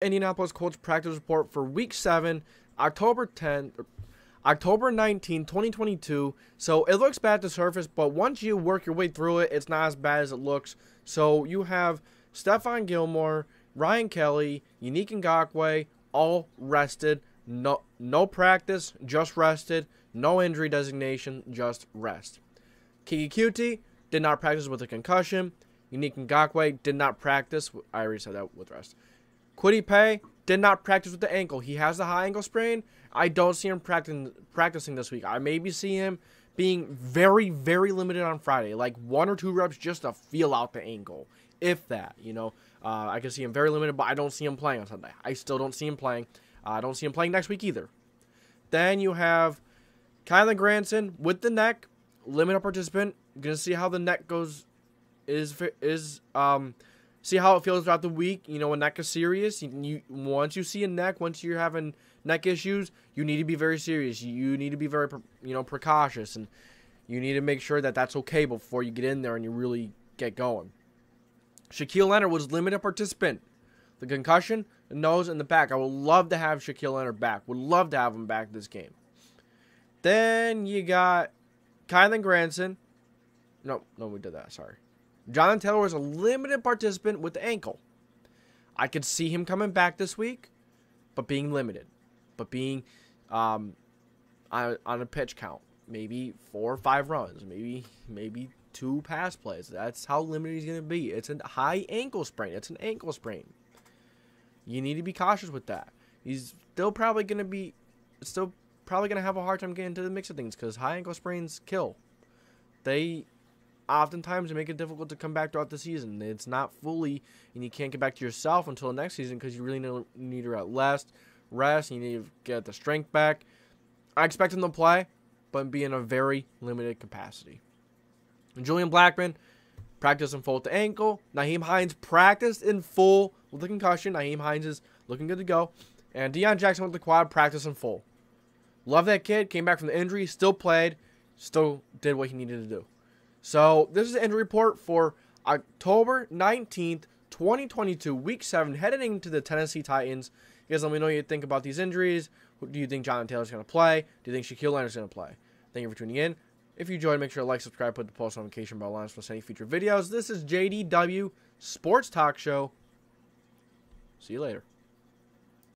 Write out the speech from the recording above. Indianapolis Colts practice report for Week 7, October 19, 2022. So it looks bad at the surface, but once you work your way through it, it's not as bad as it looks. So you have Stephon Gilmore, Ryan Kelly, Yannick Ngakoue, all rested. No practice, just rested. No injury designation, just rest. Kiki Cutie did not practice with a concussion. Yannick Ngakoue did not practice. I already said that with rest. Quidi Pei did not practice with the ankle. He has the high ankle sprain. I don't see him practicing this week. I maybe see him being very, very limited on Friday, like 1 or 2 reps just to feel out the ankle, if that. You know, I can see him very limited, but I don't see him playing on Sunday. I still don't see him playing. I don't see him playing next week either. Then you have Kylen Granson with the neck, limited participant. Gonna see how the neck goes. See how it feels throughout the week. You know, a neck is serious. Once you see a neck, once you're having neck issues, you need to be very serious. You need to be very, precautious, and you need to make sure that that's okay before you get in there and you really get going. Shaquille Leonard was limited participant. The concussion, the nose, and the back. I would love to have Shaquille Leonard back. Would love to have him back this game. Then you got Kylen Granson. No, we did that. Sorry. Jonathan Taylor was a limited participant with the ankle. I could see him coming back this week, but being limited, but being on a pitch count, maybe 4 or 5 runs, maybe 2 pass plays. That's how limited he's going to be. It's a high ankle sprain. It's an ankle sprain. You need to be cautious with that. He's still probably going to have a hard time getting into the mix of things because high ankle sprains kill. They oftentimes make it difficult to come back throughout the season. It's not fully, and you can't get back to yourself until next season because you really need to rest, and you need to get the strength back. I expect him to play, but be in a very limited capacity. And Julian Blackmon practiced in full with the ankle. Naheem Hines practiced in full with the concussion. Naheem Hines is looking good to go. And Deion Jackson with the quad practiced in full. Love that kid. Came back from the injury, still played, still did what he needed to do. So, this is the injury report for October 19th, 2022, Week 7, headed into the Tennessee Titans. You guys let me know what you think about these injuries. Do you think Jonathan Taylor's going to play? Do you think Shaquille Leonard's going to play? Thank you for tuning in. If you enjoyed, make sure to like, subscribe, put the post notification bell on for any future videos. This is JDW Sports Talk Show. See you later.